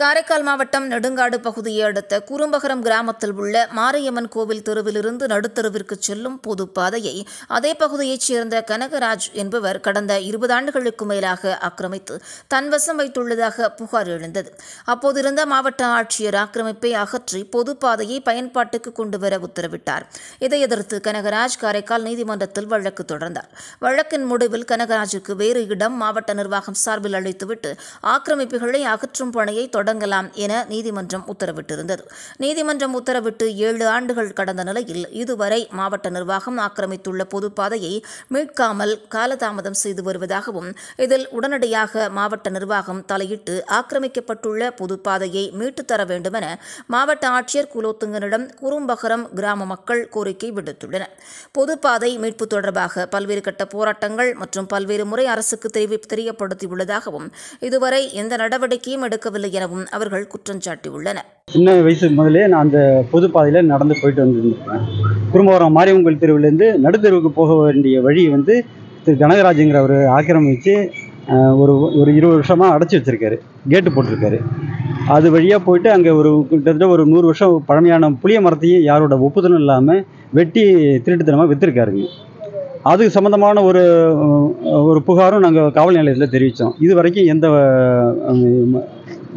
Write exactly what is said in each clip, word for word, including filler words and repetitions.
காரைக்கால் மாவட்டம் நெடுங்காடு பகுதியை அடுத்த குறும்பகரம் கிராமத்தில் உள்ள மாரியம்மன் கோவில் தெருவிலிருந்து நடுத்தருவிற்கு செல்லும் பொதுப்பாதையை அதே பகுதியைச் சேர்ந்த கனகராஜ் என்பவர் கடந்த இருபது ஆண்டுகளுக்கு மேலாக ஆக்கிரமித்து தன்வசம் வைத்துள்ளதாக புகார் எழுந்தது. அப்போதிருந்த மாவட்ட ஆட்சியர் ஆக்கிரமிப்பை அகற்றி பொதுப்பாதையை பயன்பாட்டுக்கு கொண்டுவர உத்தரவிட்டார். இதை எதிர்த்து கனகராஜ் காரைக்கால் நீதிமன்றத்தில் வழக்கு தொடர்ந்தார். வழக்கின் முடிவில் கனகராஜுக்கு வேறு இடம் மாவட்ட நிர்வாகம் சார்பில் அளித்துவிட்டு ஆக்கிரமிப்புகளை அகற்றும் பணியை தொடர் என நீதிமன்றம் உத்தரவிட்டிருந்தது. நீதிமன்றம் உத்தரவிட்டு ஏழு ஆண்டுகள் கடந்த நிலையில் இதுவரை மாவட்ட நிர்வாகம் ஆக்கிரமித்துள்ள பொதுப்பாதையை மீட்காமல் காலதாமதம் செய்து வருவதாகவும், இதில் உடனடியாக மாவட்ட நிர்வாகம் தலையிட்டு ஆக்கிரமிக்கப்பட்டுள்ள பொதுப்பாதையை மீட்டுத் தர வேண்டும் என மாவட்ட ஆட்சியர் குலோத்துங்கனிடம் குறும்பகரம் கிராம மக்கள் கோரிக்கை விடுத்துள்ளனர். பொதுப்பாதை மீட்பு தொடர்பாக பல்வேறு கட்ட போராட்டங்கள் மற்றும் பல்வேறு முறை அரசுக்கு தெரியப்படுத்தியுள்ளதாகவும், இதுவரை எந்த நடவடிக்கையும் எடுக்கவில்லை எனவும் அவர்கள் குற்றம் சாட்டியுள்ளனர். சின்ன வயசு முதலே நான் அந்த பொதுப்பாதையில நடந்து போயிட்டு வந்துருந்தேன். குறும்பகரம் மாரியம்மன் தெருவிலிருந்து நடுத்தெருவுக்கு போக வேண்டிய வழி வந்து திரு கனகராஜுங்கிறவர் ஆக்கிரமிச்சு ஒரு ஒரு இருபது வருஷமா அடைச்சி வச்சிருக்காரு, கேட்டு போட்டிருக்காரு. அது வழியா போயிட்டு அங்கே ஒரு கிட்டத்தட்ட ஒரு நூறு வருஷம் பழமையான புளிய மரத்தையும் யாரோட ஒப்புதலும் இல்லாமல் வெட்டி திருட்டுத்தனமா வித்திருக்காருங்க. அது சம்பந்தமான ஒரு ஒரு புகாரும் நாங்கள் காவல் நிலையத்தில் தெரிவித்தோம். இது வரைக்கும் எந்த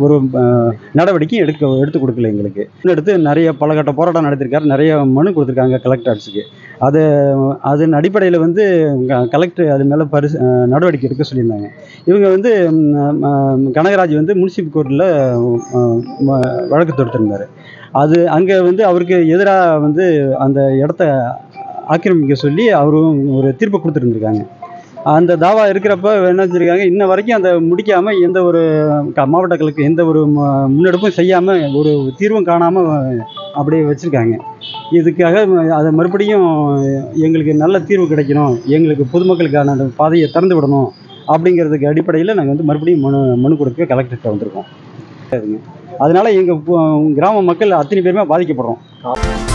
ஒரு நடவடிக்கையும் எடுக்க எடுத்து கொடுக்கல எங்களுக்கு. அடுத்து நிறைய பலகட்ட போராட்டம் நடத்திருக்காரு, நிறைய மனு கொடுத்துருக்காங்க கலெக்டர் ஆட்சிக்கு. அது அதன் அடிப்படையில் வந்து கலெக்டர் அது மேலே பரிசு நடவடிக்கை எடுக்க சொல்லியிருந்தாங்க. இவங்க வந்து கனகராஜ் வந்து முனிசிபல் கோர்ட்டில் வழக்கு தொடுத்திருந்தார். அது அங்கே வந்து அவருக்கு எதிராக வந்து அந்த இடத்த ஆக்கிரமிக்க சொல்லி அவரும் ஒரு தீர்ப்பு கொடுத்துருந்துருக்காங்க. அந்த தாவா இருக்கிறப்ப என்ன செஞ்சுருக்காங்க, இன்ன வரைக்கும் அந்த முடிக்காமல் எந்த ஒரு மாவட்டங்களுக்கு எந்த ஒரு முன்னெடுப்பும் செய்யாமல் ஒரு தீர்வும் காணாமல் அப்படியே வச்சுருக்காங்க. இதுக்காக அதை மறுபடியும் எங்களுக்கு நல்ல தீர்வு கிடைக்கணும், எங்களுக்கு பொதுமக்களுக்கான அந்த பாதையை திறந்து விடணும் அப்படிங்கிறதுக்கு அடிப்படையில் நாங்கள் வந்து மறுபடியும் மனு மனு கொடுக்க கலெக்டர்கிட்ட வந்திருக்கோம். அதனால் எங்கள் கிராம மக்கள் அத்தனை பேருமே பாதிக்கப்படுறோம்.